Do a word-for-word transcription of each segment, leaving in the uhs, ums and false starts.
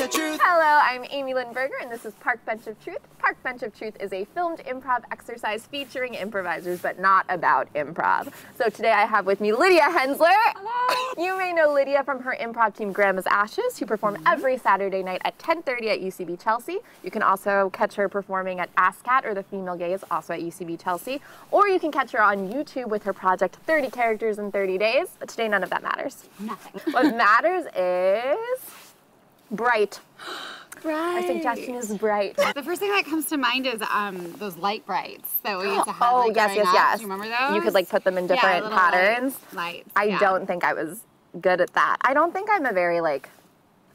Bench of Truth. Hello, I'm Amy Lynne Berger, and this is Park Bench of Truth. Park Bench of Truth is a filmed improv exercise featuring improvisers, but not about improv. So today I have with me Lydia Hensler. Hello. You may know Lydia from her improv team Grandma's Ashes, who perform mm-hmm. every Saturday night at ten thirty at U C B Chelsea. You can also catch her performing at ASCAT or The Female Gaze, also at U C B Chelsea. Or you can catch her on YouTube with her project thirty characters in thirty days. But today, none of that matters. Nothing. What matters is... bright. Bright. Our suggestion is bright. The first thing that comes to mind is um, those light brights that we used to have. Oh, yes, yes, up. yes. Do you remember those? You could like put them in different yeah, patterns. Light. Lights. I yeah. don't think I was good at that. I don't think I'm a very like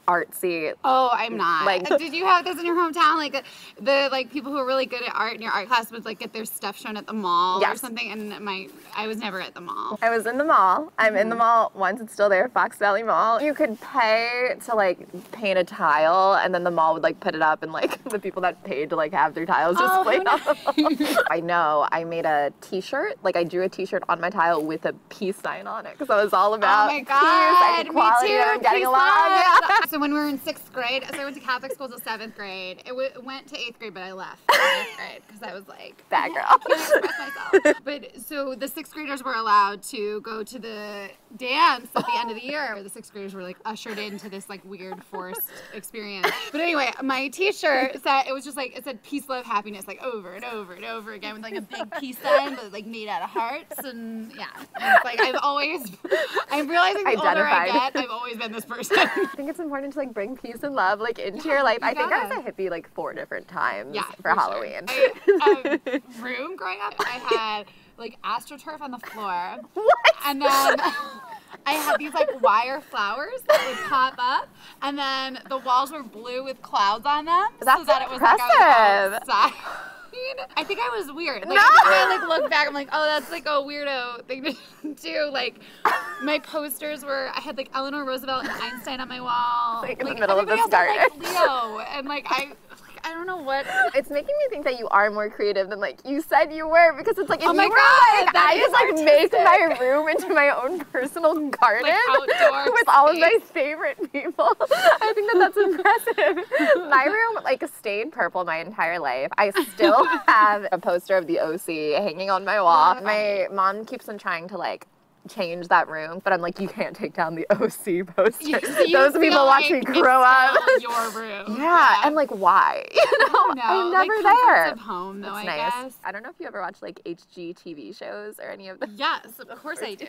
artsy. Oh, I'm not. Like, did you have those in your hometown? Like the like people who are really good at art in your art class would like get their stuff shown at the mall yes. or something. And my I was never at the mall. I was in the mall. I'm mm-hmm. in the mall once. It's still there, Fox Valley Mall. You could pay to like paint a tile, and then the mall would like put it up, and like the people that paid to like have their tiles just oh, displayed off. Nice. I know. I made a T-shirt. Like I drew a T-shirt on my tile with a peace sign on it because I was all about oh my God. peace and equality and getting peace along. Yeah. So when we were in sixth grade, so I went to Catholic school till seventh grade. It w went to eighth grade, but I left eighth grade because I was like, bad girl. I can't express myself. But so the sixth graders were allowed to go to the dance at the end of the year. The sixth graders were like ushered into this like weird forced experience. But anyway, my T-shirt said it was just like it said peace, love, happiness like over and over and over again with like a big peace sign, but like made out of hearts and yeah. It's like I've always, I'm realizing the Identified. older I get, I've always been this person. I think it's important to like bring peace and love like into yeah, your life. You I think it. I was a hippie like four different times yeah, for, for Halloween. Sure. I, um, room growing up, I had like astroturf on the floor. What? And then I had these like wire flowers that would pop up, and then the walls were blue with clouds on them. That's so that impressive. It was like I was outside. I think I was weird. Like, no! I like look back, I'm like, oh, that's like a weirdo thing to do. Like, my posters were, I had like Eleanor Roosevelt and Einstein on my wall. Like, in like, the middle of the start. Like Leo, and like I, like, I don't know what. It's making me think that you are more creative than like you said you were, because it's like if oh my you were, God, like, I just like make my room into my own personal garden like with all of my favorite people. I think that that's impressive. My room like stayed purple my entire life. I still have a poster of the O C hanging on my wall. My mom keeps on trying to like change that room, but I'm like, you can't take down the O C poster. Those people watch me grow up. Your room. Yeah, yeah, and like, why? You know, no, I'm never like, there. Of home, though, That's I nice. guess. I don't know if you ever watch like H G T V shows or any of them. Yes, of course I do.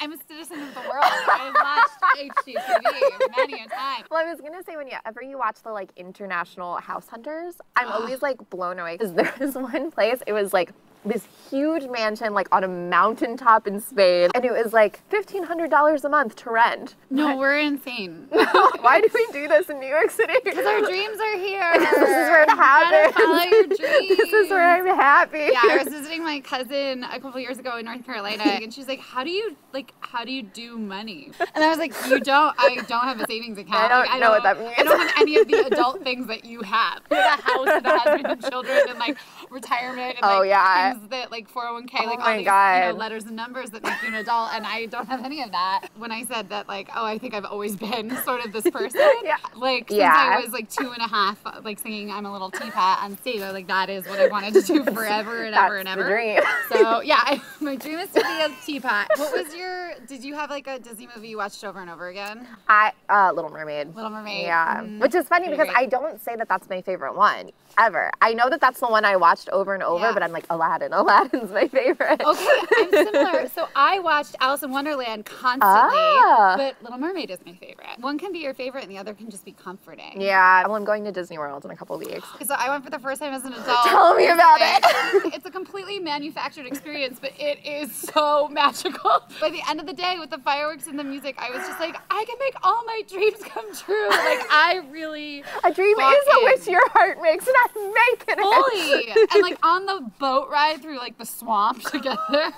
I'm a citizen of the world. I've watched H G T V many a time. Well, I was gonna say, whenever you watch the like International House Hunters, I'm uh. always like blown away because there was one place. It was like this huge mansion like on a mountaintop in Spain, and it was like fifteen hundred dollars a month to rent. No, but we're insane. No, why do we do this in New York City? Because our dreams are here. This is where it happens. You gotta follow your dreams. This is where I'm happy. Yeah, I was visiting my cousin a couple years ago in North Carolina, and she's like, how do you like how do you do money? And I was like, you don't, I don't have a savings account. I don't like, I know don't, what that means. I don't have any of the adult things that you have. Like a house and a husband and children and like retirement and oh, like yeah. that like four oh one K, oh like all these, you know, letters and numbers that make you an adult, and I don't have any of that. When I said that, like, oh, I think I've always been sort of this person, yeah. like since yeah. I was like two and a half, like singing "I'm a Little Teapot" on stage, like that is what I wanted to do forever and ever and ever. Dream. So yeah, I, my dream is to be a teapot. What was your? Did you have like a Disney movie you watched over and over again? I uh, Little Mermaid. Little Mermaid. Yeah, mm, which is funny because great. I don't say that that's my favorite one ever. I know that that's the one I watched over and over, yeah. but I'm like, Aladdin. And Aladdin's my favorite. Okay, I'm similar. So I watched Alice in Wonderland constantly, ah. but Little Mermaid is my favorite. One can be your favorite and the other can just be comforting. Yeah, well, I'm going to Disney World in a couple weeks. So I went for the first time as an adult. Tell me about it. It's a completely manufactured experience, but it is so magical. By the end of the day, with the fireworks and the music, I was just like, I can make all my dreams come true. Like, I really A dream is in. a wish your heart makes, and I'm making it. Holy. And like on the boat ride through like the swamp together,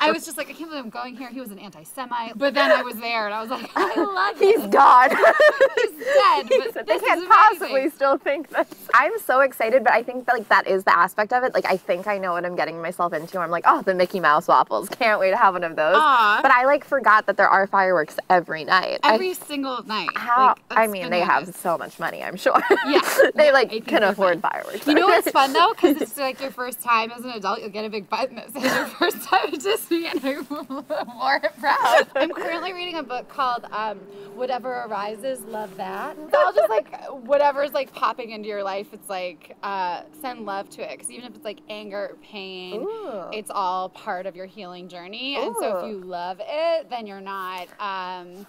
I was just like, I can't believe I'm going here. He was an anti-Semite, but then I was there and I was like, I love him. He's God. He's dead. He's, but they can't possibly still think that. I'm so excited, but I think that like that is the aspect of it. Like I think I know what I'm getting myself into. I'm like, oh, the Mickey Mouse waffles. Can't wait to have one of those. Aww. But I like forgot that there are fireworks every night. Every I, single night. How, like, I mean, they have so much money, I'm sure. Yeah. they yeah, like can afford fun. fireworks. You know what's fun though? Because it's like your first time as an adult, you'll get a big button that says your first time at Disney, and I'm more proud. I'm currently reading a book called um, Whatever Arises, Love That. So I'll just like, whatever's like popping into your life, it's like, uh, send love to it. Because even if it's like anger or pain, Ooh. It's all part of your healing journey. Ooh. And so if you love it, then you're not um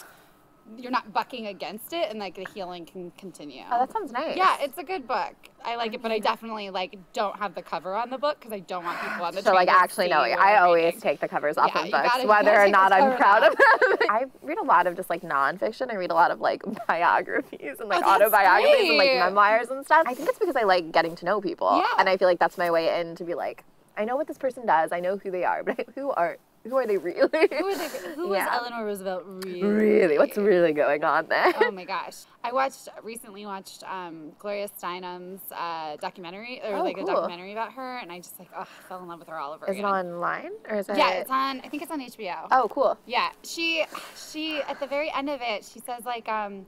you're not bucking against it, and like the healing can continue. Oh, that sounds nice. Yeah, it's a good book. I like it, but I definitely like don't have the cover on the book because I don't want people on the so like actually knowing I always reading. Take the covers off yeah, of books gotta, whether or not I'm proud of them. I read a lot of just like nonfiction. I read a lot of like biographies and like oh, autobiographies great. And like memoirs and stuff. I think it's because I like getting to know people, yeah. and I feel like that's my way in to be like, I know what this person does, I know who they are, but who are Who are they really? Who, are they, who yeah. is Eleanor Roosevelt really? Really? What's really going on there? Oh my gosh. I watched, recently watched um, Gloria Steinem's uh, documentary, or oh, like cool. a documentary about her, and I just like, oh, I fell in love with her all over is again. Is it online? Or is it? Yeah, it's on, I think it's on H B O. Oh, cool. Yeah. She, she at the very end of it, she says like, um,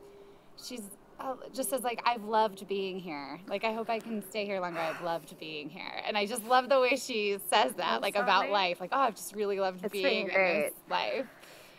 she's, Uh, just says like, I've loved being here. Like, I hope I can stay here longer. I've loved being here. And I just love the way she says that, That's like so about nice. Life. Like, oh, I've just really loved it's being in this life.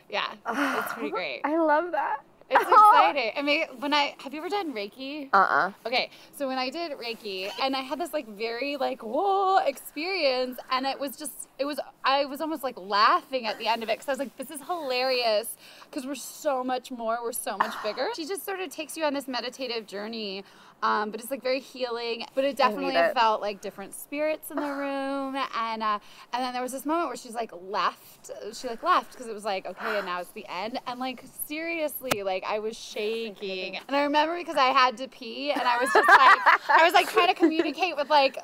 Yeah, oh, it's pretty great. I love that. It's exciting. I mean, when I, have you ever done Reiki? Uh-uh. Okay, so when I did Reiki, and I had this like very like, whoa experience, and it was just, it was, I was almost like laughing at the end of it, because I was like, this is hilarious, because we're so much more, we're so much bigger. She just sort of takes you on this meditative journey, um, but it's like very healing, but it definitely it. felt like different spirits in the room, and uh, and then there was this moment where she's like laughed, she like laughed, because it was like, okay, and now it's the end, and like seriously, like, I was shaking, and I remember because I had to pee, and I was just like, I was like trying to communicate with like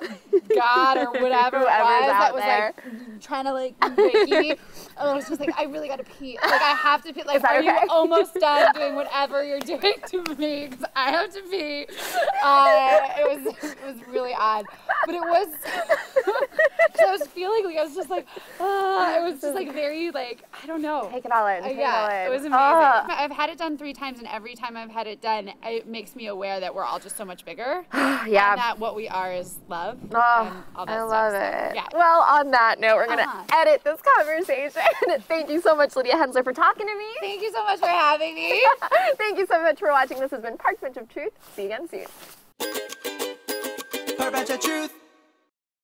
God or whatever it was that was there. Like trying to like wake me. And I was just like, I really gotta pee. Like, I have to pee. Like, are okay? you almost done doing whatever you're doing to me? Because I have to pee. Uh, it was it was really odd, but it was. I was feeling like I was just like, uh, it was just like very like I don't know. Take it all in. Take uh, yeah, it all in. It was amazing. Oh. I've had it done three times, and every time I've had it done, it makes me aware that we're all just so much bigger. yeah. And that what we are is love. Oh, all that I stuff. love it. So, yeah. Well, on that note, we're gonna uh-huh. edit this conversation. Thank you so much, Lydia Hensler, for talking to me. Thank you so much for having me. Thank you so much for watching. This has been Park Bench of Truth. See you again soon. Park Bench of Truth.